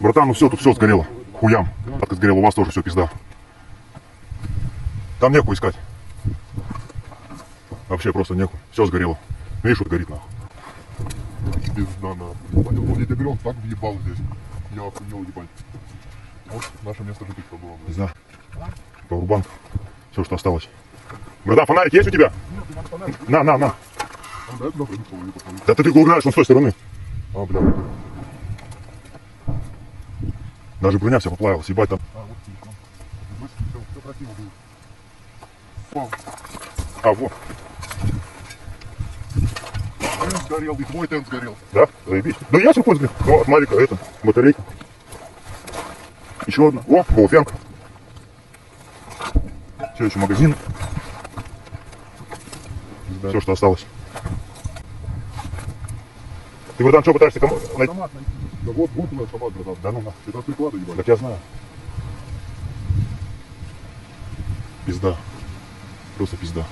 Братан, ну все, тут все сгорело. Хуям. Патка сгорела, у вас тоже все пизда. Там некую искать. Вообще просто некую. Все сгорело. Видишь, вот горит нахуй. Пизда нахуй. Понял, ну не доберем, так въебал здесь. Я охуел ебать. Вот наше место жительства было. Пизда. Пауэрбанк. Все, что осталось. Братан, фонарик есть у тебя? Нет, на. Да ты его играешь, он с той стороны. А, бля. Даже броня вся поплавилась, ебать там. А, вот телефон. Все красиво будет. А, вот. Тент сгорел, и твой тент сгорел. Да? Заебись. Да я сухой сгорел. О, Марика, это, батарейка. Еще одна. О, полуфянка. Все, еще магазин. Да. Все, что осталось. Ты, братан, что пытаешься кому? Автомат найти. Да вот, у нас автомат, братан. Да ну нахуй. Это от приклада, ебать. Так я знаю. Пизда. Просто пизда.